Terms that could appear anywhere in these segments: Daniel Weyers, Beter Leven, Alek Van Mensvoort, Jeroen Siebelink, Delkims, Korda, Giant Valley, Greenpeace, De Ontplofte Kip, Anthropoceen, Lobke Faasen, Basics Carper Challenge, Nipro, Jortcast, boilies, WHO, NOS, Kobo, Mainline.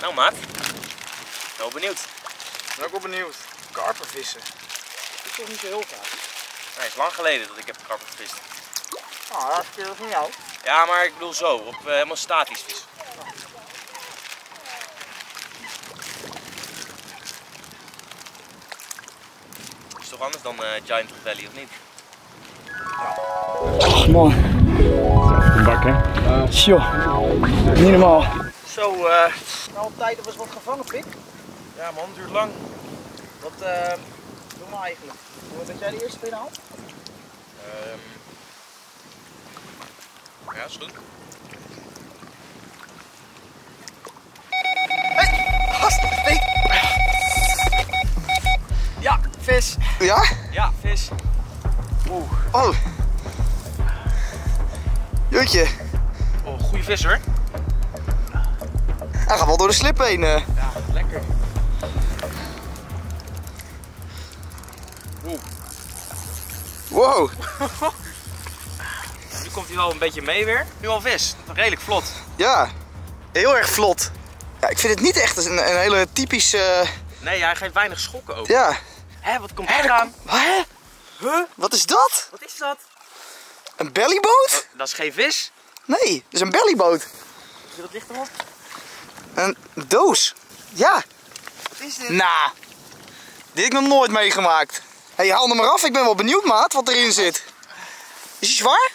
Nou maat, wel benieuwd. Ik ben ook wel benieuwd. Karper vissen. Dat is toch niet zo heel vaak? Nee, het is lang geleden dat ik heb karper gevist. Nou, dat is van jou. Ja, maar ik bedoel zo, op helemaal statisch vissen. Dat is toch anders dan Giant Valley, of niet? Oh, mooi. Een bak, hè? Tjoh, niet normaal. Zo, nou op tijd was wat gevangen, Pik. Ja man, het duurt lang. Wat doen we eigenlijk? Dat jij de eerste binnen haalt? Ja, is goed. Hey, gast! Hey. Ja, vis. Ja? Ja, vis. Oeh. Oh. Jutje. Oh, goeie vis hoor. Hij gaat wel door de slip heen. Ja, lekker. Oeh. Wow. Nu komt hij wel een beetje mee weer. Nu al vis. Redelijk vlot. Ja, heel erg vlot. Ja, ik vind het niet echt een hele typische... Nee, hij geeft weinig schokken ook. Ja. Hé, wat komt er aan? Hé? Huh? Wat is dat? Wat is dat? Een bellyboot? Dat is geen vis. Nee, dat is een bellyboot. Doe dat licht erop? Een doos. Ja. Wat is dit? Nou, dit heb ik nog nooit meegemaakt. Hé, hey, haal hem maar af. Ik ben wel benieuwd, maat, wat erin zit. Is hij zwaar?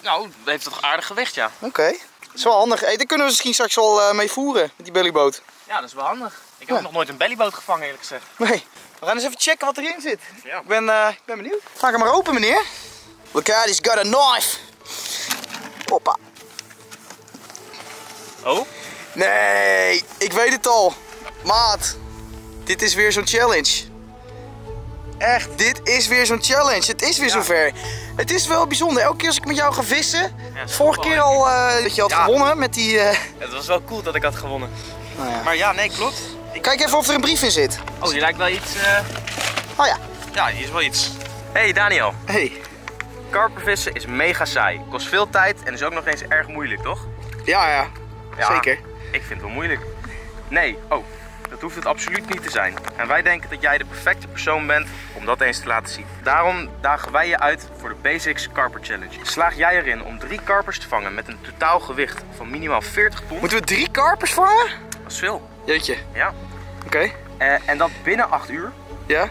Nou, dat heeft toch aardig gewicht, ja. Oké. Okay. Dat is wel handig. Hey, daar kunnen we misschien straks wel mee voeren, met die bellyboot. Ja, dat is wel handig. Ik heb nog nooit een bellyboot gevangen, eerlijk gezegd. Nee. We gaan eens even checken wat erin zit. Ja. Ik ben benieuwd. Ga ik hem maar open, meneer. Look out, he's got a knife. Hoppa. Oh? Nee, ik weet het al. Maat, dit is weer zo'n challenge. Echt, dit is weer zo'n challenge. Het is weer zover. Het is wel bijzonder. Elke keer als ik met jou ga vissen. Ja, vorige keer al dat je had gewonnen met die... Het was wel cool dat ik had gewonnen. Nou ja. Maar ja, nee, klopt. Kijk even of er een brief in zit. Oh, die lijkt wel iets... Oh ja. Ja, hier is wel iets. Hey Daniel. Hey. Karpervissen is mega saai. Kost veel tijd en is ook nog eens erg moeilijk, toch? Ja, ja. Ja, zeker. Ik vind het wel moeilijk. Nee, oh, dat hoeft het absoluut niet te zijn. En wij denken dat jij de perfecte persoon bent om dat eens te laten zien. Daarom dagen wij je uit voor de Basics Carper Challenge. Slaag jij erin om 3 karpers te vangen met een totaal gewicht van minimaal 40 pond. Moeten we 3 karpers vangen? Dat is veel. Jeetje. Ja. Oké. En dat binnen 8 uur. Ja.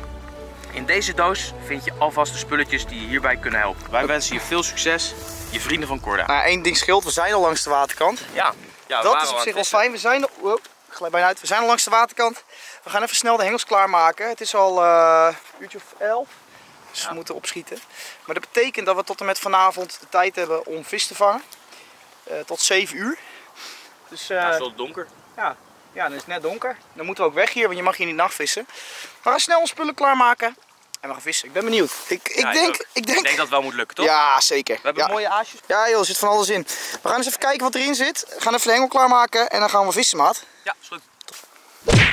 In deze doos vind je alvast de spulletjes die je hierbij kunnen helpen. Wij wensen je veel succes, je vrienden van Korda. Nou, één ding scheelt, we zijn al langs de waterkant. Ja. Ja, dat is op zich wel fijn. We zijn, glijdt bijna uit. We zijn al langs de waterkant. We gaan even snel de hengels klaarmaken. Het is al uurtje of 11. Dus we moeten opschieten. Maar dat betekent dat we tot en met vanavond de tijd hebben om vis te vangen. Tot 7 uur. Dus, ja, het is wel donker. Ja, ja, dan is het net donker. Dan moeten we ook weg hier, want je mag hier niet nachtvissen. We gaan snel onze spullen klaarmaken. En we gaan vissen. Ik ben benieuwd. Ik denk dat het wel moet lukken, toch? Ja, zeker. We hebben mooie aasjes. Ja joh, er zit van alles in. We gaan eens even kijken wat erin zit. We gaan even de hengel klaarmaken en dan gaan we vissen, maat. Ja, is goed.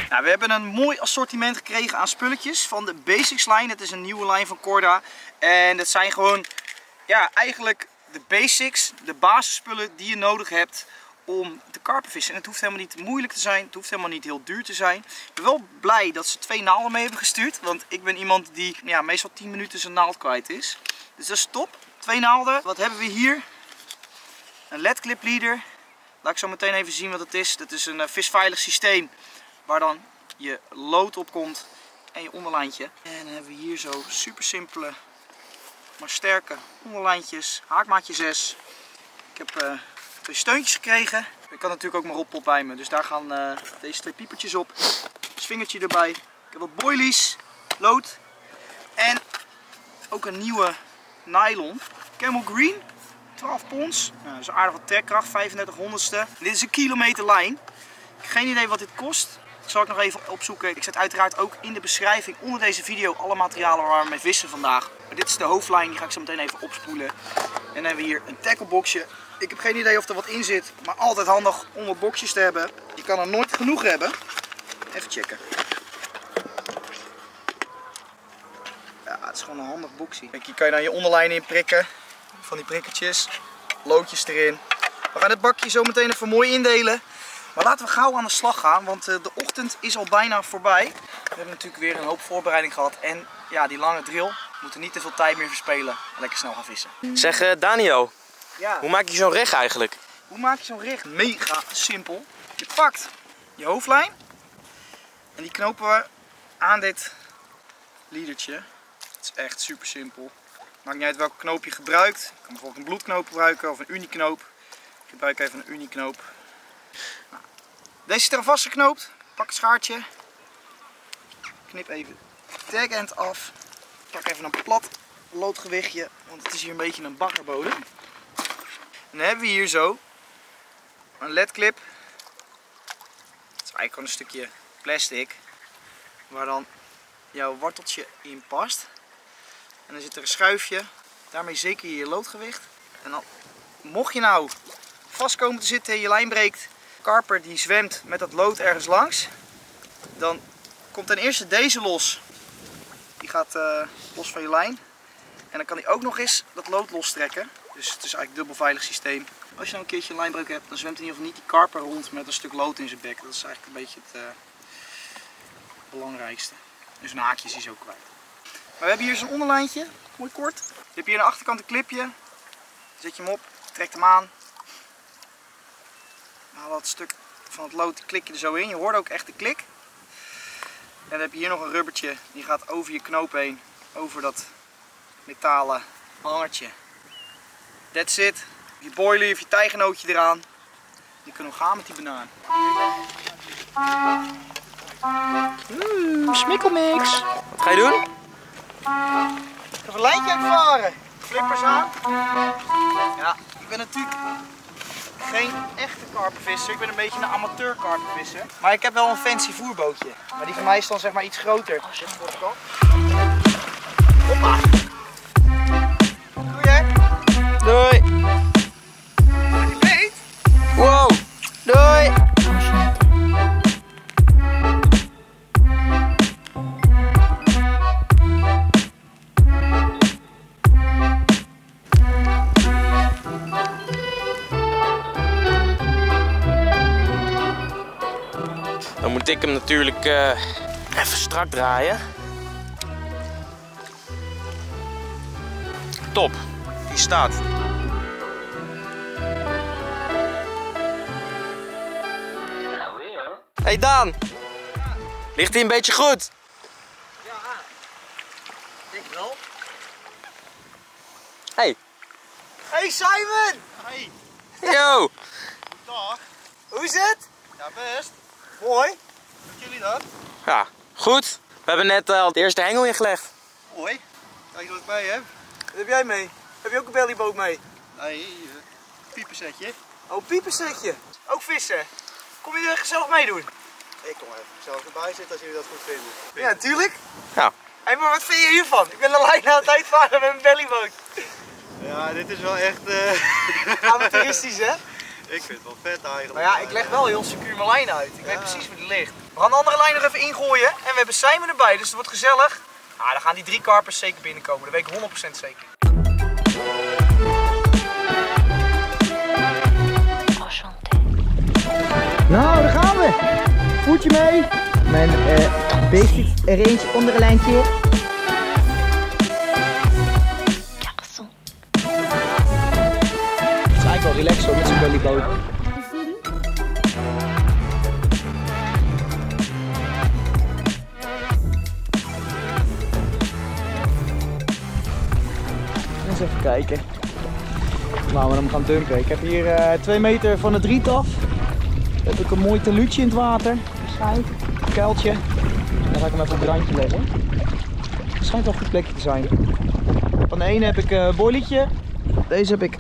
Nou, we hebben een mooi assortiment gekregen aan spulletjes van de Basics lijn. Het is een nieuwe lijn van Korda. En dat zijn gewoon, ja, eigenlijk de basics, de basisspullen die je nodig hebt om te karpenvissen. En het hoeft helemaal niet moeilijk te zijn, het hoeft helemaal niet heel duur te zijn. Ik ben wel blij dat ze 2 naalden mee hebben gestuurd, want ik ben iemand die meestal 10 minuten zijn naald kwijt is. Dus dat is top. 2 naalden. Wat hebben we hier? Een LED clip leader. Laat ik zo meteen even zien wat het is. Dat is een visveilig systeem waar dan je lood op komt en je onderlijntje. En dan hebben we hier zo super simpele, maar sterke onderlijntjes. Haakmaatje 6. Ik heb 2 steuntjes gekregen. Ik had natuurlijk ook mijn roppel bij me, dus daar gaan deze 2 piepertjes op. Svingertje erbij. Ik heb wat boilies, lood en ook een nieuwe nylon. Camel Green, 12 pons. Nou, dat is aardig wat trekkracht, 3500ste. Dit is een kilometer lijn. Ik heb geen idee wat dit kost. Dat zal ik nog even opzoeken. Ik zet uiteraard ook in de beschrijving onder deze video alle materialen waar we mee vissen vandaag. Maar dit is de hoofdlijn, die ga ik zo meteen even opspoelen. En dan hebben we hier een tackleboxje. Ik heb geen idee of er wat in zit, maar altijd handig om wat boxjes te hebben. Je kan er nooit genoeg hebben. Even checken. Ja, het is gewoon een handig boxje. Kijk, hier kan je dan je onderlijn in prikken. Van die prikkertjes, loodjes erin. We gaan het bakje zo meteen even mooi indelen. Maar laten we gauw aan de slag gaan, want de ochtend is al bijna voorbij. We hebben natuurlijk weer een hoop voorbereiding gehad en ja, die lange drill, we moeten niet te veel tijd meer verspelen en lekker snel gaan vissen. Zeg Daniel, ja. Hoe maak je zo'n reg eigenlijk? Hoe maak je zo'n reg? Mega simpel. Je pakt je hoofdlijn en die knopen we aan dit liedertje. Het is echt super simpel. Maakt niet uit welke knoop je gebruikt. Je kan bijvoorbeeld een bloedknoop gebruiken of een uniknoop. Ik gebruik even een uniknoop. Nou, deze zit er vastgeknoopt. Pak een schaartje. Knip even de tagend af. Pak even een plat loodgewichtje, want het is hier een beetje een baggerbodem. En dan hebben we hier zo een ledclip. Het is eigenlijk gewoon een stukje plastic waar dan jouw worteltje in past. En dan zit er een schuifje, daarmee zeker je loodgewicht. En dan, mocht je nou vast komen te zitten en je lijn breekt, karper die zwemt met dat lood ergens langs, dan komt ten eerste deze los. Die gaat los van je lijn. En dan kan hij ook nog eens dat lood lostrekken. Dus het is eigenlijk een dubbel veilig systeem. Als je nou een keertje een lijnbreuk hebt, dan zwemt in ieder geval niet die karper rond met een stuk lood in zijn bek. Dat is eigenlijk een beetje het belangrijkste. Dus een haakje is hij zo kwijt. Maar we hebben hier zo'n onderlijntje, mooi kort. Je hebt hier aan de achterkant een clipje. Zet je hem op, trekt hem aan. Haal dat stuk van het lood, klik je er zo in. Je hoort ook echt de klik. En dan heb je hier nog een rubbertje, die gaat over je knoop heen. Over dat metalen hangertje. That's it. Je boilie of je tijgenootje eraan. Je kunt nog gaan met die banaan. Smikkelmix. Wat ga je doen? Even een lijntje uitvaren. Flippers aan. Ja, ik ben natuurlijk geen echte karpervisser. Ik ben een beetje een amateur karpervisser. Maar ik heb wel een fancy voerbootje. Maar die van mij is dan zeg maar iets groter. Oh, zet voor de kant. Hoppa. Doei hè. Doei. Je weet. Wow. Doei. Ik hem natuurlijk even strak draaien. Top, die staat. Hey Daan, ligt hij een beetje goed? Ja, denk wel. Hey. Hey Simon! Hey. Yo. Dag. Hoe is het? Ja, best. Mooi. Jullie dat? Ja, goed. We hebben net al het eerste hengel ingelegd. Mooi. Kijk wat ik bij heb. Wat heb jij mee? Heb je ook een bellyboot mee? Nee, piepensetje. Oh, piepensetje. Ook vissen. Kom je er gezellig mee doen? Ik kom even gezellig erbij zitten als jullie dat goed vinden. Ja, natuurlijk. Ja. Hé, maar wat vind je hiervan? Ik ben al lijn aan het uitvaren met mijn bellyboot. Ja, dit is wel echt... amateuristisch, hè? Ik vind het wel vet eigenlijk. Maar ja, ik leg wel heel secuur mijn lijn uit. Ik weet precies waar die ligt. We gaan de andere lijn nog even ingooien en we hebben Simon erbij, dus het wordt gezellig. Ah, dan gaan die 3 karpers zeker binnenkomen, dat weet ik 100% zeker. Nou, daar gaan we! Voetje mee! Mijn basic range onderlijntje. Wel relaxed hoor, met zijn bellyboot. Eens even kijken. Nou, we hem gaan dumpen. Ik heb hier 2 meter van het riet af. Heb ik een mooi teluutje in het water. Schijnt. Een kuiltje. En dan ga ik hem even op het randje leggen. Het schijnt wel een goed plekje te zijn. Van de ene heb ik een boilietje. Deze heb ik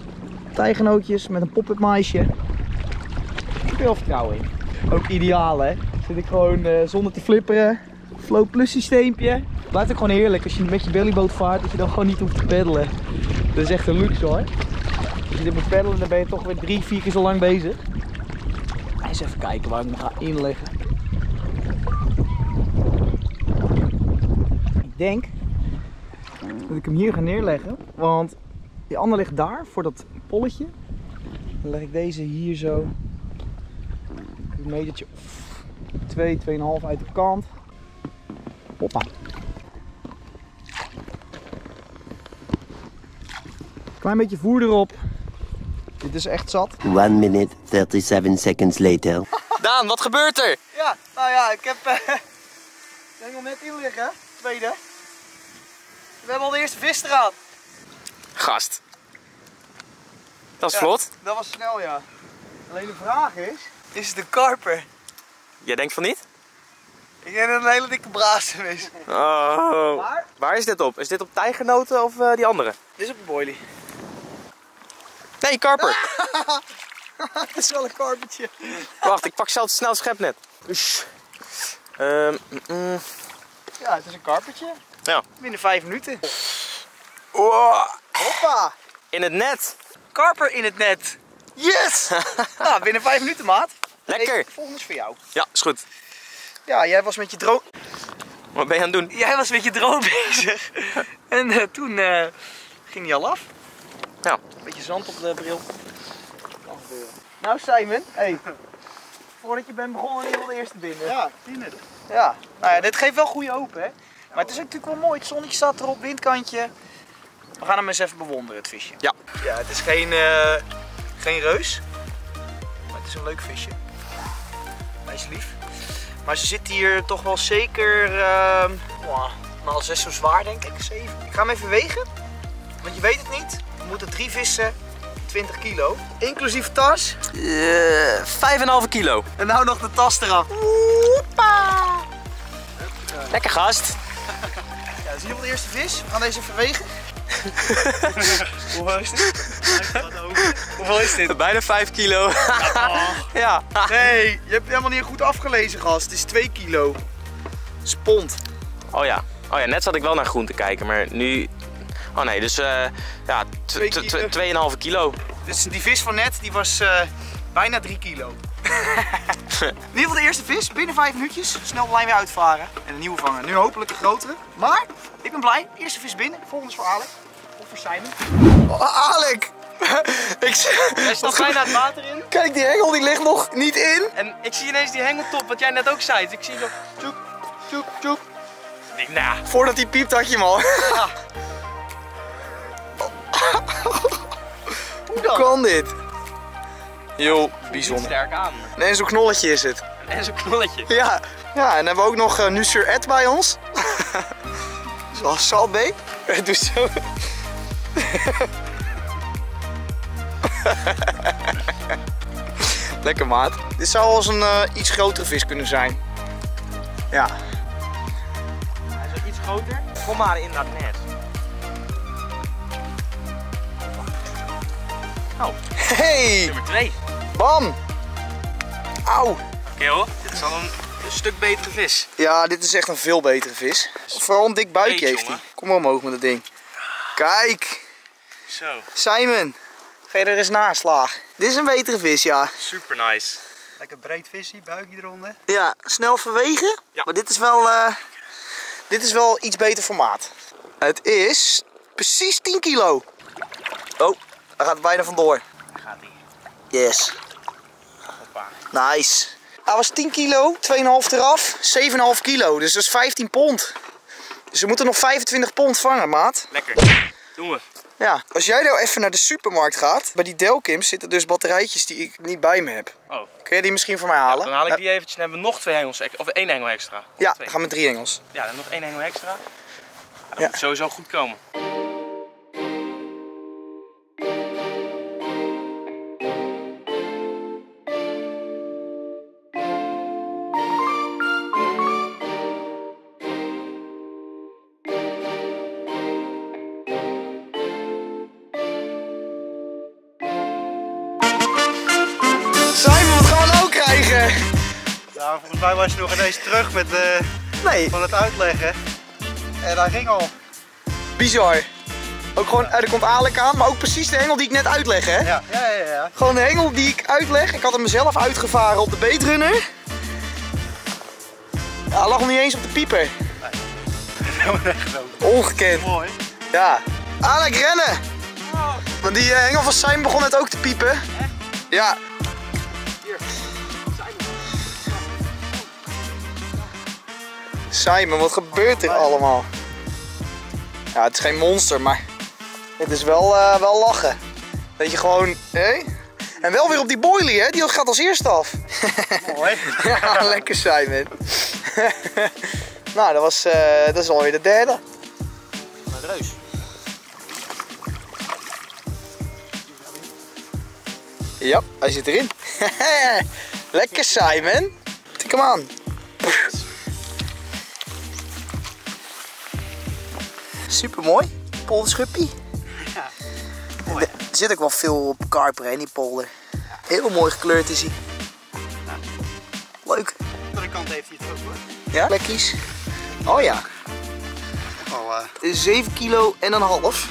tijgenootjes met een pop-up meisje. Ik heb er wel vertrouwen in. Ook ideaal hè. Zit ik gewoon zonder te flipperen. Flow plus systeempje. Blijft ook gewoon heerlijk als je met je bellyboot vaart. Dat je dan gewoon niet hoeft te peddelen. Dat is echt een luxe hoor. Als je dit moet peddelen dan ben je toch weer 3-4 keer zo lang bezig. Eens even kijken waar ik me ga inleggen. Ik denk dat ik hem hier ga neerleggen. Want die ander ligt daar voor dat polletje. Dan leg ik deze hier zo. een metertje 2, 2,5 uit de kant. Hoppa. Klein beetje voer erop. Dit is echt zat. 1 minute 37 seconds later. Daan, wat gebeurt er? Ja, nou ja, ik heb de hengel net in liggen. Tweede. We hebben al de eerste vis eraan. Gast. Dat is vlot. Dat was snel, ja. Alleen de vraag is, is het een karper? Jij denkt van niet? Ik denk dat het een hele dikke braasem is. Oh. Waar is dit op? Is dit op tijgenoten of die andere? Dit is op een boilie. Nee, karper. Het is wel een karpertje. Wacht, ik pak zelf snel het schepnet. Ja, het is een karpertje. Ja. Binnen 5 minuten. Oh. Hoppa. In het net. Karper in het net. Yes! Nou, binnen 5 minuten, maat. Lekker. De volgende is voor jou. Ja, is goed. Ja, jij was met je drone... Wat ben je aan het doen? Jij was met je drone bezig. En toen ging die al af. Ja. Een beetje zand op de bril. Nou Simon, hey. Voordat je bent begonnen, je wil de eerste binnen. Ja, ik zie het. Ja. Nou ja, dit geeft wel goede hoop, hè. Maar het is natuurlijk wel mooi. Het zonnetje staat erop, windkantje. We gaan hem eens even bewonderen, het visje. Ja. Ja, het is geen reus. Maar het is een leuk visje. Hij is lief. Maar ze zit hier toch wel zeker nou, 6 zo zwaar, denk ik. 7. Ik ga hem even wegen. Want je weet het niet. We moeten 3 vissen, 20 kilo. Inclusief tas. 5,5 kilo. En nou nog de tas eraf. Oepa. Lekker gast. Ja, dat is hier wel de eerste vis. We gaan deze even wegen. Hoeveel is dit? Hoeveel is dit? Bijna 5 kilo. Ja. Nee, je hebt helemaal niet goed afgelezen, gast. Het is 2 kilo. Dat is pond. Oh ja. Oh ja, net zat ik wel naar groen te kijken, maar nu... Oh nee, dus ja, 2,5 kilo. Dus die vis van net, die was bijna 3 kilo. In ieder geval de eerste vis, binnen 5 minuutjes. Snel de lijn weer uitvaren en een nieuwe vangen. Nu hopelijk een grotere. Maar, ik ben blij. Eerste vis binnen. De volgende is voor Alec. Of voor Simon. Oh, Alec! Hij stapt bijna het water in. Kijk, die hengel die ligt nog niet in. En ik zie ineens die hengeltop, wat jij net ook zei. Dus ik zie zo, tjoep, tjoep, tjoep. Nah. Voordat hij piept, had je hem al. Ja. Hoe kan dit? Heel bijzonder. Sterk aan. Een Enzo knolletje is het. Een Enzo knolletje? Ja. Ja, en hebben we ook nog nu Sir Ed bij ons. Zoals Salbee. Het doet zo. Lekker maat. Dit zou wel eens een iets grotere vis kunnen zijn. Ja. Hij is wel iets groter. Kom maar in dat net. Oh. Hey! Nummer 2. Bam! Auw! Oké hoor, dit is al een stuk betere vis. Ja, dit is echt een veel betere vis. Vooral een dik buikje heeft hij. Kom maar omhoog met dat ding. Kijk! Zo. Simon, ga je er eens naslaag. Dit is een betere vis, ja. Super nice. Lekker breed visje, buikje eronder. Ja, snel verwegen. Ja. Maar dit is wel iets beter formaat. Het is precies 10 kilo. Oh. Hij gaat bijna vandoor. Daar gaat hij. Yes. Hoppa. Nice. Hij was 10 kilo, 2,5 eraf, 7,5 kilo. Dus dat is 15 pond. Dus we moeten nog 25 pond vangen, maat. Lekker. Doen we. Ja. Als jij nou even naar de supermarkt gaat, bij die Delkims zitten dus batterijtjes die ik niet bij me heb. Oh. Kun je die misschien voor mij halen? Ja, dan haal ik die eventjes en hebben we nog 2 hengels extra. Of 1 hengel extra. Of ja, dan gaan we 3 hengels. Ja, dan nog 1 hengel extra. Ja, dat moet sowieso goed komen. Nou, volgens mij was je nog ineens terug met van het uitleggen. En daar ging al. Bizar. Ook gewoon, er komt Alec aan, maar ook precies de hengel die ik net uitleg, hè? Ja. Ja. Gewoon de hengel die ik uitleg. Ik had hem mezelf uitgevaren op de baitrunner. Ja, hij lag nog niet eens op de pieper. Nee. Ongekend. Mooi. Ja. Alec, rennen! Oh. Want die hengel van Simon begon net ook te piepen. Echt? Ja. Hier. Simon, wat gebeurt er allemaal? Ja, het is geen monster, maar het is wel, wel lachen. Dat je gewoon... Hey? En wel weer op die boilie, hè? Die gaat als eerste af. Mooi. Ja, lekker Simon. Nou, dat is alweer de derde. Met reus. Ja, hij zit erin. Lekker Simon. Tik hem aan. Super mooi, polderschuppie. Ja, mooi. Er zit ook wel veel op karper in die polder. Ja. Heel mooi gekleurd is hij. Ja. Leuk. Aan de andere kant heeft hij het ook hoor. Ja? Plekjes. Oh ja. Oh, 7 kilo en een half.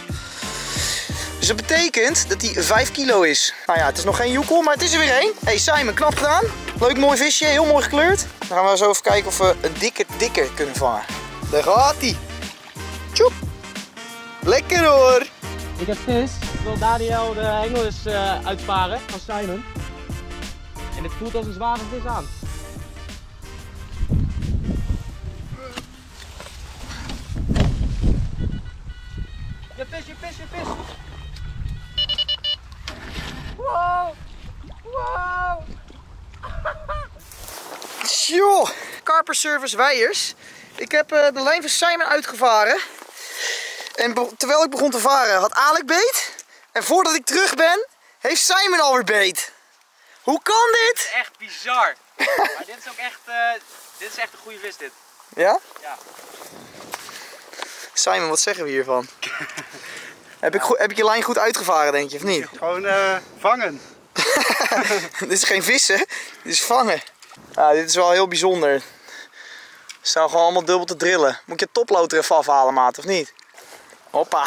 Dus dat betekent dat hij 5 kilo is. Nou ja, het is nog geen joekel, maar het is er weer één. Hey Simon, knap gedaan. Leuk mooi visje, heel mooi gekleurd. Dan gaan we zo even kijken of we een dikker kunnen vangen. Daar gaat hij. Tjoep. Lekker hoor. Ik heb vis. Ik wil Daniel de hengel eens uitvaren van Simon. En het voelt als een zware vis aan. Je vis, je vis, je vis. Wow. Wow. Tjoh. Carper Service Weyers. Ik heb de lijn van Simon uitgevaren. En terwijl ik begon te varen had Alec beet. En voordat ik terug ben, heeft Simon alweer beet. Hoe kan dit? Echt bizar. Maar dit is ook echt, dit is echt een goede vis dit. Ja? Ja. Simon, wat zeggen we hiervan? Heb ik je lijn goed uitgevaren denk je, of niet? Gewoon vangen. Dit is geen vissen, dit is vangen. Nou, dit is wel heel bijzonder. Ze staan gewoon allemaal dubbel te drillen. Moet je toplood er even afhalen maat, of niet? Hoppa.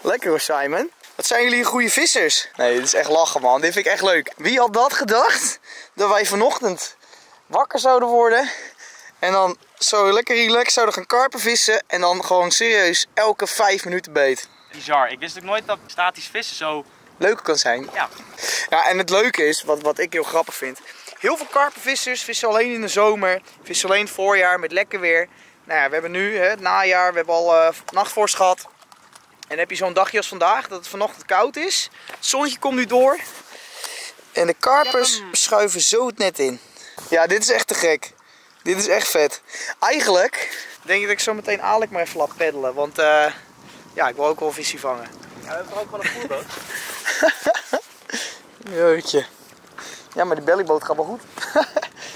Lekker hoor Simon. Wat zijn jullie goede vissers? Nee, dit is echt lachen man. Dit vind ik echt leuk. Wie had dat gedacht? Dat wij vanochtend wakker zouden worden. En dan zo lekker relaxed zouden gaan karpen vissen. En dan gewoon serieus elke 5 minuten beet. Bizar. Ik wist ook nooit dat statisch vissen zo... leuk kan zijn. Ja. Ja, en het leuke is, wat ik heel grappig vind. Heel veel karpenvissers vissen alleen in de zomer. Vissen alleen het voorjaar met lekker weer. Nou ja, we hebben nu hè, het najaar, we hebben al nachtvorst gehad. En dan heb je zo'n dagje als vandaag, dat het vanochtend koud is. Het zonnetje komt nu door. En de karpers schuiven zo het net in. Ja, dit is echt te gek. Dit is echt vet. Eigenlijk denk ik dat ik zo meteen Alec maar even laat peddelen. Want ja, ik wil ook wel visie vangen. Ja, we hebben er ook wel een voerboot. Jeetje. Ja, maar die bellyboot gaat wel goed.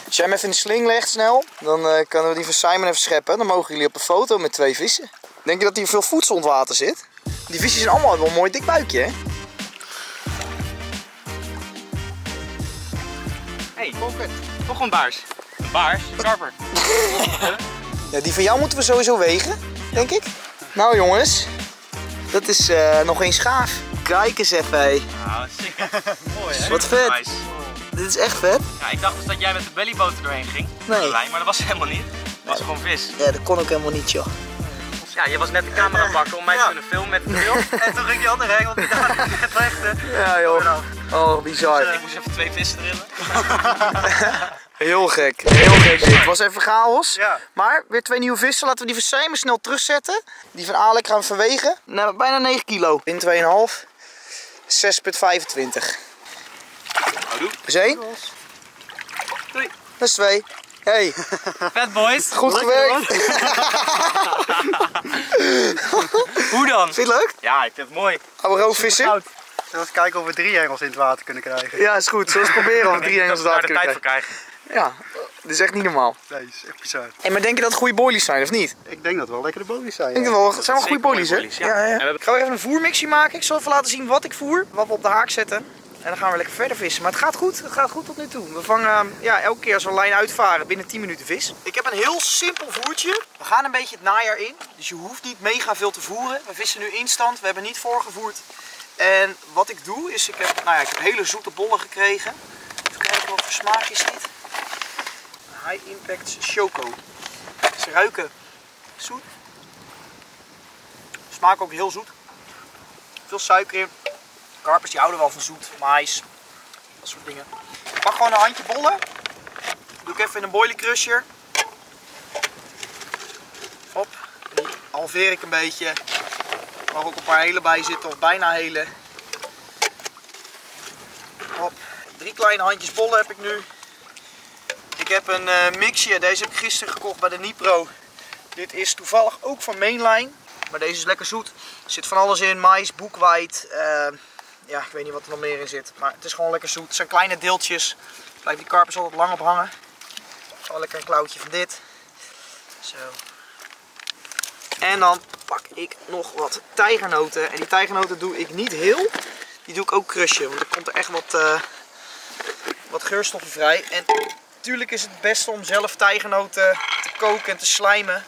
Als jij hem even in de sling legt snel, dan kunnen we die van Simon even scheppen. Dan mogen jullie op een foto met 2 vissen. Denk je dat hier veel voedsel onder water zit? Die vissen zijn allemaal wel een mooi dik buikje, hè? Hé, hey, toch een baars. Een baars? Karper. Ja, die van jou moeten we sowieso wegen, denk ik. Nou jongens, dat is nog eens gaaf. Kijk eens even, hé. Nou, mooi, hè? Wat vet. Nice. Dit is echt vet. Ja, ik dacht dus dat jij met de bellyboot er doorheen ging. Nee. De lijn, maar dat was helemaal niet. Dat was gewoon vis. Ja, dat kon ook helemaal niet, joh. Ja, je was net de camera pakken om mij te kunnen filmen met de bril. En toen ging je andere hengel, want ik dacht dat ik het legde. Ja, joh. Oh, bizar. Dus, ik moest even 2 vissen drillen. Heel gek. Heel gek. Het was even chaos. Ja. Maar weer 2 nieuwe vissen. Laten we die van Simon snel terugzetten. Die van Alec gaan we verwegen. Nou, bijna 9 kilo. In 2,5. 6,25. Dat is 1. Dat is 2. Hey. Vet boys. Goed gewerkt. Hoe dan? Vind je het leuk? Ja, ik vind het mooi. Gaan we roofvissen? Zullen we eens kijken of we 3 hengels in het water kunnen krijgen? Ja, is goed. Zullen we eens proberen of we 3 hengels in het water kunnen krijgen? Ja, dit is echt niet normaal. Nee, dat is echt bizar. En maar denk je dat het goede boilies zijn of niet? Ik denk dat het wel lekkere boilies zijn. Ja. Ik denk wel, het zijn wel goede boilies hè? Ja. Ja. Ik ga weer even een voermixje maken. Ik zal even laten zien wat ik voer, wat we op de haak zetten. En dan gaan we lekker verder vissen. Maar het gaat goed tot nu toe. We vangen ja, elke keer als we een lijn uitvaren binnen 10 minuten vis. Ik heb een heel simpel voertje. We gaan een beetje het najaar in. Dus je hoeft niet mega veel te voeren. We vissen nu instant. We hebben niet voorgevoerd. En wat ik doe is, ik heb hele zoete bollen gekregen. Even kijken wat voor smaak is dit. High Impact Choco. Ze ruiken zoet. Smaak ook heel zoet. Veel suiker in. Karpers die houden wel van zoet, mais, dat soort dingen. Ik pak gewoon een handje bollen. Doe ik even in een boilie crusher. halveer ik een beetje. Er mag ook een paar hele bij zitten of bijna hele. Hop. 3 kleine handjes bollen heb ik nu. Ik heb een mixje, deze heb ik gisteren gekocht bij de Nipro. Dit is toevallig ook van Mainline, maar deze is lekker zoet. Er zit van alles in, mais, boekweit, ja, ik weet niet wat er nog meer in zit. Maar het is gewoon lekker zoet, het zijn kleine deeltjes. Blijft die karpers altijd lang op hangen. Gewoon lekker een klauwtje van dit. Zo. En dan pak ik nog wat tijgernoten. En die tijgernoten doe ik niet heel, die doe ik ook crushen. Want er komt er echt wat geurstoffen vrij. En natuurlijk is het het beste om zelf tijgernoten te koken en te slijmen.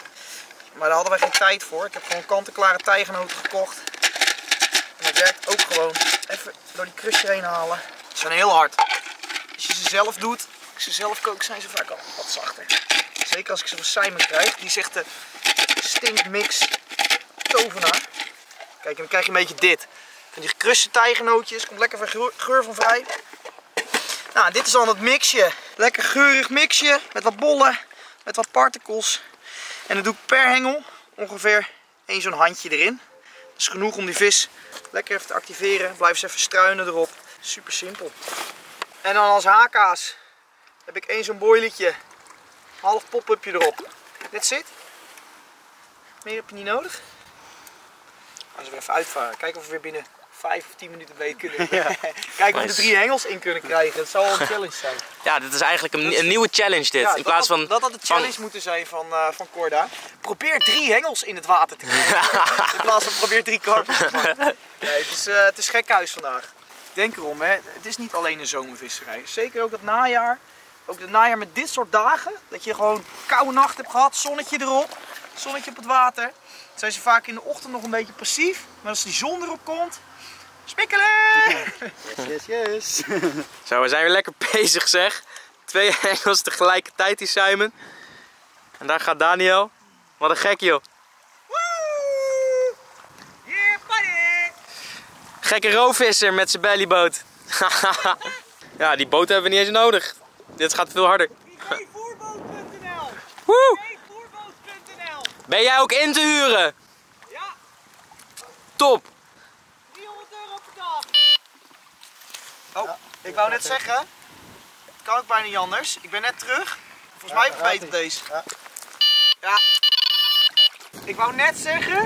Maar daar hadden wij geen tijd voor. Ik heb gewoon kant-en-klare tijgernoten gekocht. En dat werkt ook gewoon. Even door die crusher heen halen. Ze zijn heel hard. Als je ze zelf doet, als ik ze zelf kook, zijn ze vaak al wat zachter. Zeker als ik ze van Simon krijg. Die is echt de stinkmix tovenaar. Kijk, en dan krijg je een beetje dit. Van die gecruste tijgernootjes. Komt lekker veel geur van vrij. Nou, dit is dan het mixje. Lekker geurig mixje met wat bollen, met wat particles. En dat doe ik per hengel ongeveer één zo'n handje erin. Dat is genoeg om die vis lekker even te activeren. Blijf ze even struinen erop. Super simpel. En dan als haakaas heb ik één zo'n boiletje. Half pop-upje erop. That's it. Meer heb je niet nodig. Gaan ze weer even uitvaren. Kijken of we weer binnen 5 of 10 minuten mee kunnen. Ja. Kijken of we de 3 hengels in kunnen krijgen. Dat zou wel een challenge zijn. Ja, dit is eigenlijk een nieuwe challenge dit. Ja, in plaats van... dat had de challenge moeten zijn van Korda. Probeer 3 hengels in het water te krijgen. In plaats van probeer 3 karpers te maken. Nee, het is gekhuis vandaag. Denk erom, hè. Het is niet alleen een zomervisserij. Zeker ook het najaar. Ook het najaar met dit soort dagen. Dat je gewoon koude nacht hebt gehad, zonnetje erop. Zonnetje op het water. Dan zijn ze vaak in de ochtend nog een beetje passief. Maar als die zon erop komt... Spikkelen! Yes, yes, yes. Zo, we zijn weer lekker bezig zeg. 2 hengels tegelijkertijd die Simon. En daar gaat Daniel. Wat een gek joh. Woe! Yeah buddy! Gekke roofvisser met zijn bellyboot. Ja, die boot hebben we niet eens nodig. Dit gaat veel harder. Privé-voerboot.nl. Woe! Privé-voerboot.nl. Ben jij ook in te huren? Ja. Top! Oh, ik wou net zeggen, het kan ook bijna niet anders. Ik ben net terug. Volgens mij verbeter deze. Ja. Ja. Ik wou net zeggen,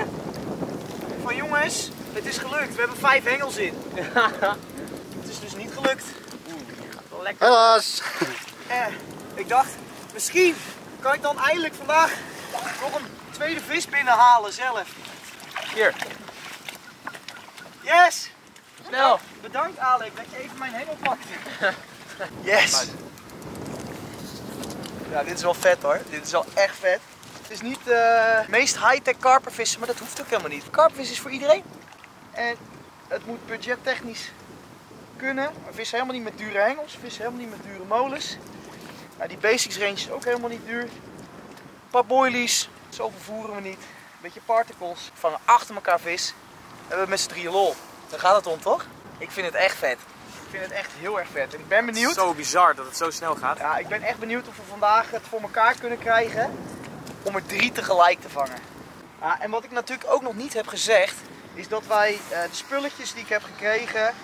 van jongens, het is gelukt. We hebben 5 hengels in. Het is dus niet gelukt. Wel lekker. Helaas. Ik dacht, misschien kan ik dan eindelijk vandaag nog een tweede vis binnenhalen zelf. Hier. Yes! Snel. Bedankt Alek dat je even mijn hengel pakte. Yes! Ja, dit is wel vet hoor. Dit is wel echt vet. Het is niet de meest high-tech karpervissen, maar dat hoeft ook helemaal niet. Karpervis is voor iedereen. En het moet budgettechnisch kunnen. We vissen helemaal niet met dure hengels. We vissen helemaal niet met dure molens. Nou, die basics range is ook helemaal niet duur. Een paar boilies. Zoveel voeren we niet. Een beetje particles. We vangen achter elkaar vis. En we hebben met z'n 3 lol. Daar gaat het om, toch? Ik vind het echt vet. Ik vind het echt heel erg vet. En ik ben benieuwd... Het is zo bizar dat het zo snel gaat. Ja, ik ben echt benieuwd of we vandaag het voor elkaar kunnen krijgen om er 3 tegelijk te vangen. Ja, en wat ik natuurlijk ook nog niet heb gezegd, is dat wij de spulletjes die ik heb gekregen,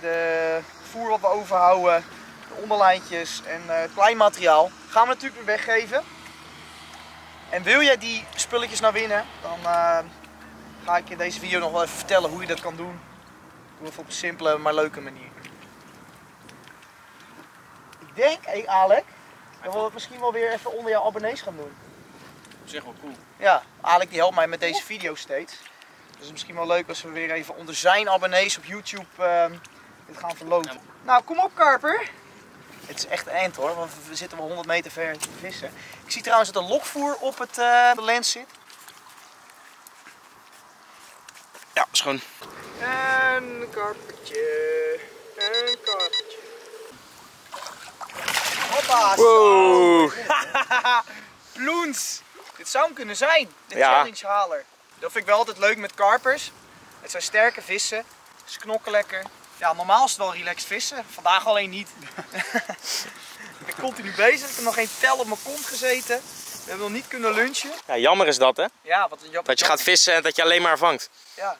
de voer wat we overhouden, de onderlijntjes en klein materiaal, gaan we natuurlijk weer weggeven. En wil jij die spulletjes nou winnen, dan ga ik in deze video nog wel even vertellen hoe je dat kan doen. Op een simpele, maar leuke manier. Ik denk, Alek, dat we het misschien wel weer even onder jouw abonnees gaan doen. Op zich wel cool. Ja, Alek die helpt mij met deze video steeds. Dus het is misschien wel leuk als we weer even onder zijn abonnees op YouTube dit gaan verloten. Ja. Nou, kom op karper! Het is echt een eind hoor, want we zitten wel 100 meter ver te vissen. Ik zie trouwens dat er lokvoer op het lens zit. Ja, schoon. En een karpertje. En een karpertje. Hoppa! Wow. Ploens! Dit zou hem kunnen zijn. De challengehaler. Dat vind ik wel altijd leuk met karpers. Het zijn sterke vissen. Ze knokken lekker. Ja, normaal is het wel relaxed vissen. Vandaag alleen niet. Ik ben continu bezig. Ik heb nog geen tel op mijn kont gezeten. We hebben nog niet kunnen lunchen. Ja, jammer is dat, hè? Ja, wat een jammer. Dat je gaat vissen en dat je alleen maar vangt. Ja.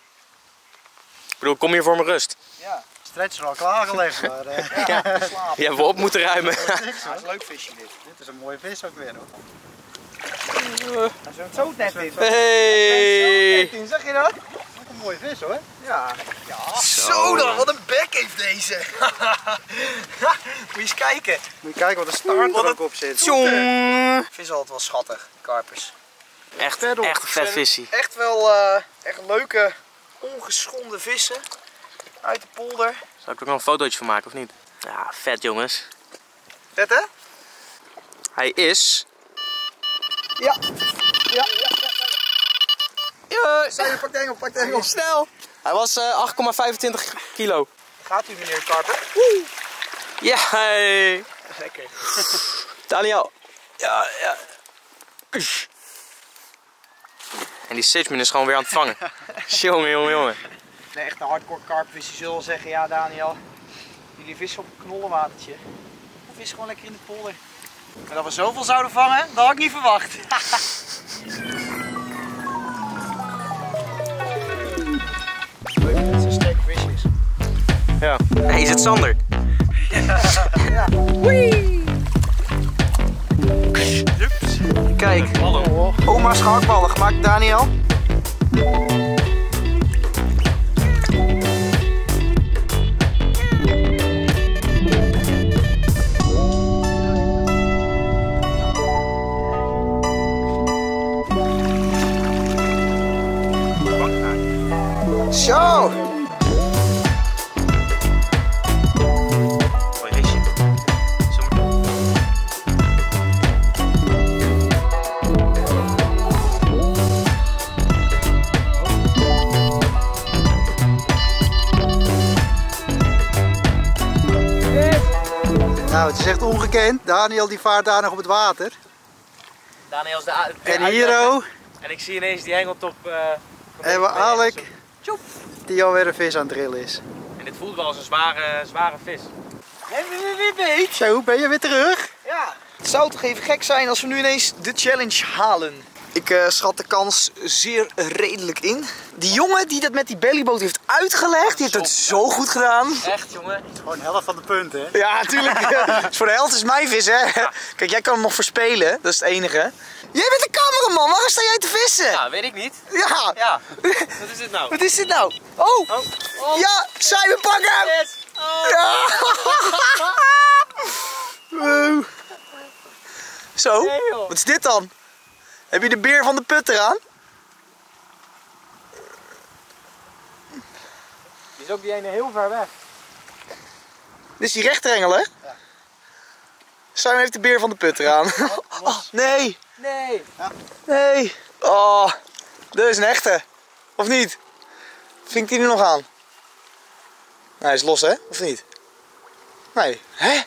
Ik bedoel, kom hier voor mijn rust. Ja. Stretch is al klaargelegd, maar ja, die hebben we op moeten ruimen. Dat is een leuk visje dit. Dit is een mooie vis ook weer, hoor. Hij zwemt zo net in. Hey! Zo net in, zeg je dat? Wat een mooie vis, hoor. Ja. Ja. Zo dan, wat een bek heeft deze. Moet je eens kijken. Moet je kijken wat een staart er ook op zit. Tjong! Vis is altijd wel schattig, karpers. Echt, echt een vet visje. Echt wel echt leuke, ongeschonden vissen. Uit de polder. Zou ik er nog een fotootje van maken of niet? Ja, vet jongens. Vet hè? Hij is... Ja! Ja! Ja! Zijn je pak de engel, pak de engel! Snel! Hij was 8,25 kilo. Gaat u meneer Carper? Woe! Ja! Hey. Lekker! Daniel! Ja, ja! En die Sitchman is gewoon weer aan het vangen. Jongen, jongen, jongen! Nee, echt een hardcore karpvisser zullen wel zeggen, ja Daniel, jullie vissen op een knollenwatertje. Of vissen gewoon lekker in de polder. En dat we zoveel zouden vangen, dat had ik niet verwacht. Leuk dat het zo'n sterk visje is. Ja. Nee, is het Sander? Ja. Wee! Jups. Kijk, oma's gehaktballen gemaakt, Daniel. Zo! Mooi visje. Nou, het is echt ongekend. Daniel die vaart daar nog op het water. Daniel is de en Hiro. En ik zie ineens die hengelt op... en we Alek. Tjoep. Die alweer een vis aan het drillen is. En dit voelt wel als een zware vis. Hebben we weer beet? Zo, ben je weer terug? Ja. Het zou toch even gek zijn als we nu ineens de challenge halen. Ik schat de kans zeer redelijk in. Die jongen die dat met die bellyboot heeft uitgelegd, die heeft het zo goed gedaan. Echt jongen. Het is gewoon de helft van de punten hè? Ja, natuurlijk. Dus voor de helft is mijn vis hè. Ja. Kijk, jij kan hem nog verspelen, dat is het enige. Jij bent de cameraman, waarom sta jij te vissen? Ja, weet ik niet. Ja. Ja. Wat is dit nou? Wat is dit nou? Oh! Ja, Simon, pak hem! Yes. Oh. Ja. Wow. Zo, nee, wat is dit dan? Heb je de beer van de put eraan? Die is ook die ene heel ver weg. Dit is die rechterengel, hè? Ja. Simon heeft de beer van de put eraan. Oh, nee! Nee! Ja. Nee! Oh, dit is een echte. Of niet? Vinkt hij nu nog aan? Nee, hij is los, hè? Of niet? Nee. Hè? Dat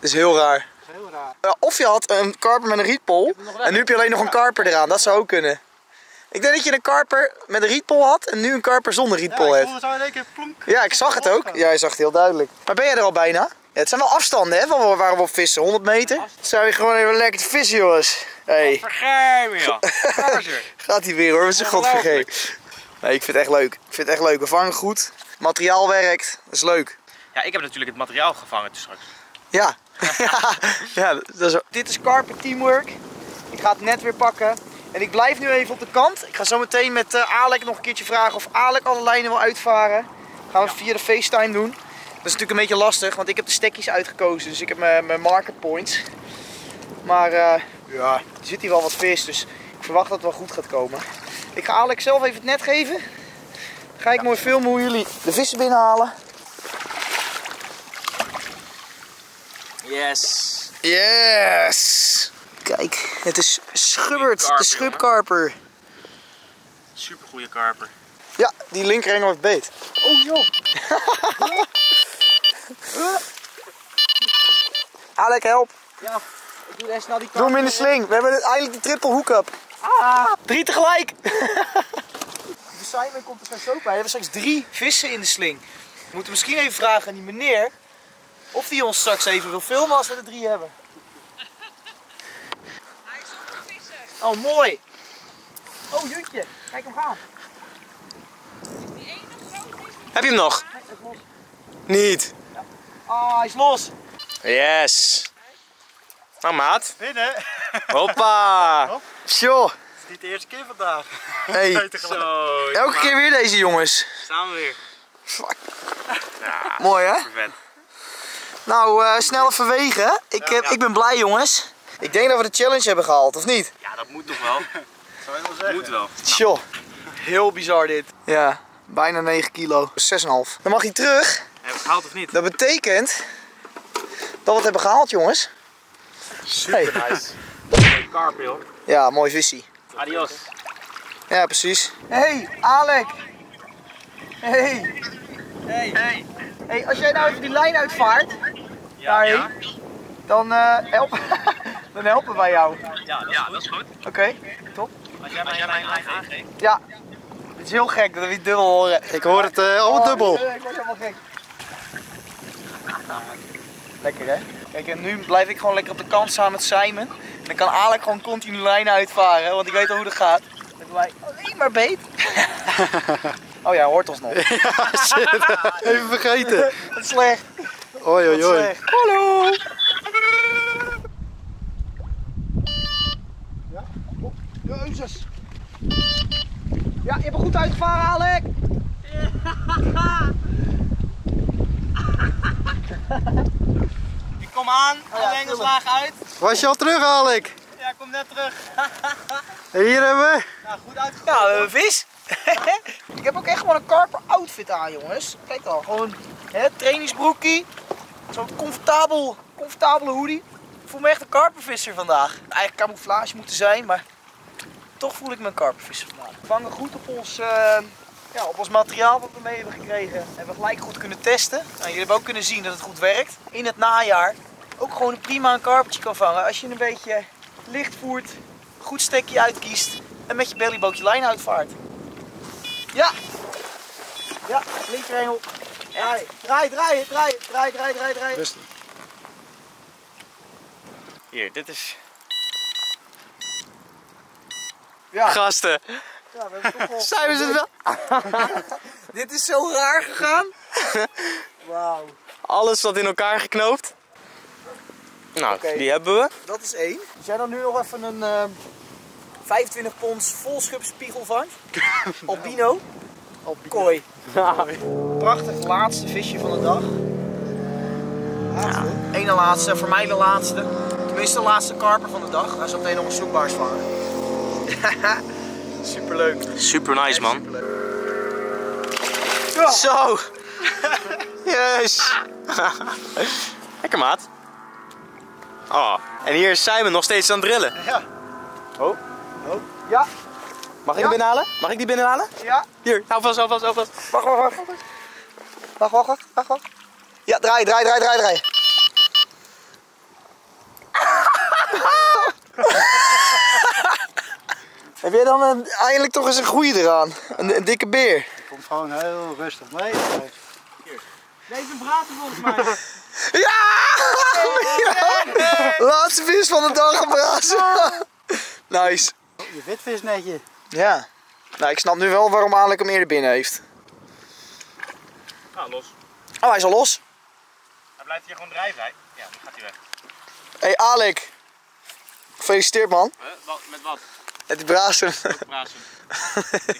is heel raar. Heel raar. Of je had een karper met een rietpol en nu heb je alleen nog een karper eraan, dat zou ook kunnen. Ik denk dat je een karper met een rietpol had en nu een karper zonder rietpol hebt. Ja, ik voelde het zo in één keer plonk. Ja, ik zag het ook. Ja, je zag het heel duidelijk. Maar ben jij er al bijna? Ja, het zijn wel afstanden hè, van waar we op vissen, 100 meter. Zou je gewoon even lekker te vissen jongens. Hey. Vergeem joh. Gaat hij weer hoor, we zijn godvergeven. Nee, ik vind het echt leuk. Ik vind het echt leuk, we vangen goed. Materiaal werkt, dat is leuk. Ja, ik heb natuurlijk het materiaal gevangen dus straks. Ja. Ja, dat is... Dit is Carper Teamwork. Ik ga het net weer pakken. En ik blijf nu even op de kant. Ik ga zo meteen met Alek nog een keertje vragen of Alek alle lijnen wil uitvaren. Dat gaan we via de FaceTime doen. Dat is natuurlijk een beetje lastig, want ik heb de stekjes uitgekozen. Dus ik heb mijn marker points. Maar ja, er zit hier wel wat vis. Dus ik verwacht dat het wel goed gaat komen. Ik ga Alek zelf even het net geven. Dan ga ik mooi filmen hoe jullie de vissen binnenhalen. Yes! Yes! Kijk, het is Schubbert, de schubkarper. Super goede karper. Ja, die linkerengel heeft beet. Oh joh! Alek, help! Ja, ik doe eens naar die karper. Doe hem in de sling, we hebben eigenlijk de triple hook-up. Ah. 3 tegelijk! De Simon komt er straks ook bij, we hebben straks 3 vissen in de sling. We moeten misschien even vragen aan die meneer. Of die ons straks even wil filmen als we er 3 hebben. Hij is op de vissen. Oh, mooi. Oh, Jutje. Kijk hem gaan. Heb je hem nog? Nee, hij is los. Niet. Ja. Oh, hij is los. Yes. Nou, maat. Binnen. Hoppa. Hop. Sjoe. Het is niet de eerste keer vandaag. Hey. Zo, elke keer weer deze jongens. Samen weer. Fuck. Ja, mooi hè? Perfect. Nou, snel even wegen. Ik ben blij jongens. Ik denk dat we de challenge hebben gehaald, of niet? Ja, dat moet toch wel. Zou je wel zeggen? Moet wel. Tjoh. Heel bizar dit. Ja, bijna 9 kilo. 6,5. Dan mag hij terug. Hebben we het gehaald of niet? Dat betekent dat we het hebben gehaald jongens. Super nice. Hey. Carp, joh. Ja, mooi visie. Adios. Ja, precies. Hey, Alec. Hey. Hey. Hey. Hey, als jij nou even die lijn uitvaart, daarheen, dan helpen wij jou. Ja, dat is goed. Oké, top. Als jij mij een lijn aangeeft. Ja, het is heel gek dat we het dubbel horen. Ik hoor het allemaal dubbel. Ik word helemaal gek. Lekker hè? Kijk, en nu blijf ik gewoon lekker op de kant staan met Simon. En dan kan Alec gewoon continu lijnen uitvaren, want ik weet al hoe dat gaat. Dan hebben wij alleen maar beet. Oh ja, hoort ons nog. Ja, shit. Even vergeten. Dat is slecht. Oi, oi, oi. Hallo. Ja, oh, jezus. Ja, je hebt er goed uitgevaren, Alec. Ja. Ik kom aan, alle engels laag uit. Was je al terug, Alec? Ja, ik kom net terug. Hier hebben we. Ja, goed uitgevoerd. Ja, we hebben vis. Ik heb ook echt gewoon een Carper outfit aan jongens. Kijk al, gewoon hè, trainingsbroekie. Zo'n comfortabele hoodie. Ik voel me echt een Carpervisser vandaag. Eigenlijk camouflage moeten zijn, maar toch voel ik me een Carpervisser vandaag. We vangen goed op ons materiaal wat we mee hebben gekregen. Hebben we gelijk goed kunnen testen. Nou, jullie hebben ook kunnen zien dat het goed werkt. In het najaar ook gewoon prima een Carpertje kan vangen. Als je een beetje licht voert, goed stekje uitkiest en met je bellybootje lijn uitvaart. Ja! Ja, linkerengel. Draai. Rustig. Hier, dit is... Ja. Gasten. Ja, we hebben toch zijn we het wel? Dit is zo raar gegaan. Wauw. Alles wat in elkaar geknoopt. Nou, die hebben we. Dat is één. Als jij dan nu nog even een... 25 pons vol schubspiegel vangt. Albino. Kooi. Prachtig laatste visje van de dag. Eén de laatste, voor mij de laatste. Tenminste de laatste karper van de dag. Hij zal meteen nog een zoekbaars vangen. Superleuk. Super nice man. Superleuk. Zo. Yes. Lekker maat. Oh. En hier is Simon nog steeds aan het drillen. Ja. Oh. Oh. Ja. Mag ik hem binnenhalen? Mag ik die binnenhalen? Ja. Hier, hou vast. Wacht. Ja, draai. Heb jij dan eindelijk toch eens een goeie eraan? Een dikke beer. Ik kom gewoon heel rustig mee. Hier. Deze praten volgens mij. Ja! Laatste vis van de dag gebrazen. Nice. Je witvis netje. Ja. Nou, ik snap nu wel waarom Alec hem eerder binnen heeft. Ah, los. Oh, hij is al los. Hij blijft hier gewoon drijven, hè? Ja, dan gaat hij weg. Hé, hey, Alec. Gefeliciteerd, man. Met wat? Met de brazen. Ik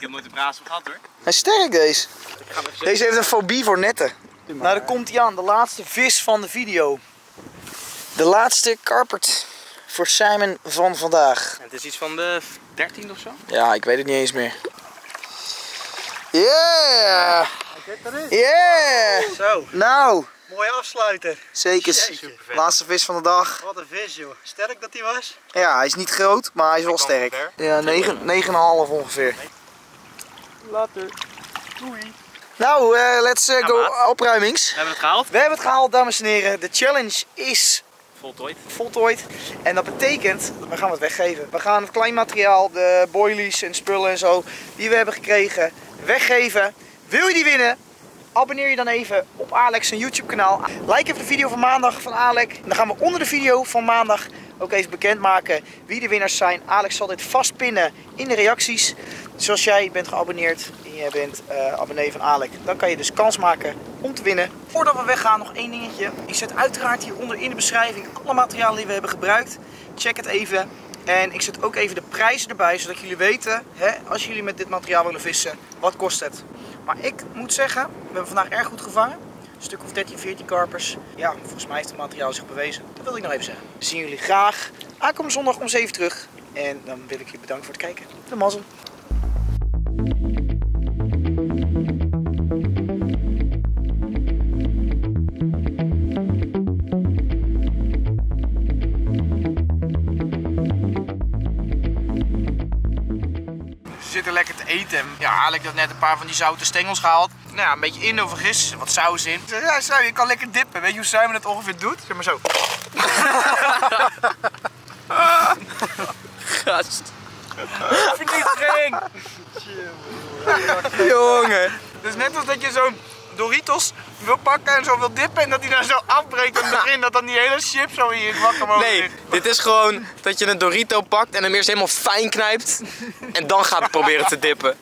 heb nooit de brazen gehad, hoor. Hij is sterk, deze. Deze heeft een fobie voor netten. Nou, daar komt hij aan. De laatste vis van de video. De laatste karpert. Voor Simon van vandaag. Het is iets van de 13e of zo? Ja, ik weet het niet eens meer. Yeah! Yeah! Zo. Nou. Mooi afsluiter. Zeker. Laatste vis van de dag. Wat een vis joh. Sterk dat hij was. Ja, hij is niet groot, maar hij is wel sterk. Ja, 9,5 ongeveer. Later. Doei. Nou, let's go opruimings. We hebben het gehaald. We hebben het gehaald, dames en heren. De challenge is... Voltooid. En dat betekent, we gaan het weggeven. We gaan het klein materiaal, de boilies en spullen en zo, die we hebben gekregen, weggeven. Wil je die winnen? Abonneer je dan even op Alex zijn YouTube kanaal. Like even de video van maandag van Alex. En dan gaan we onder de video van maandag ook even bekendmaken wie de winnaars zijn. Alex zal dit vastpinnen in de reacties. Dus als jij bent geabonneerd en jij bent abonnee van Alex, dan kan je dus kans maken om te winnen. Voordat we weggaan nog één dingetje. Ik zet uiteraard hieronder in de beschrijving alle materialen die we hebben gebruikt. Check het even. En ik zet ook even de prijzen erbij, zodat jullie weten, hè, als jullie met dit materiaal willen vissen, wat kost het. Maar ik moet zeggen, we hebben vandaag erg goed gevangen. Een stuk of 13, 14 karpers. Ja, volgens mij heeft het materiaal zich bewezen. Dat wilde ik nog even zeggen. We zien jullie graag aankomende zondag om 7 terug. En dan wil ik je bedanken voor het kijken. De mazzel. Lekker te eten. Ja, Alex had net een paar van die zoute stengels gehaald. Nou ja, een beetje Indo-vergis, wat saus in. Ja, zo, je kan lekker dippen. Weet je hoe Simon het ongeveer doet? Zeg maar zo. Gast. Vernietiging. Jongen. Het is net als dat je zo'n Doritos wil pakken en zo wil dippen en dat hij daar zo afbreekt aan het begin, dat dan die hele chip zo in je guacamole ligt. Nee, dit is gewoon dat je een Dorito pakt en hem eerst helemaal fijn knijpt en dan gaat het proberen te dippen.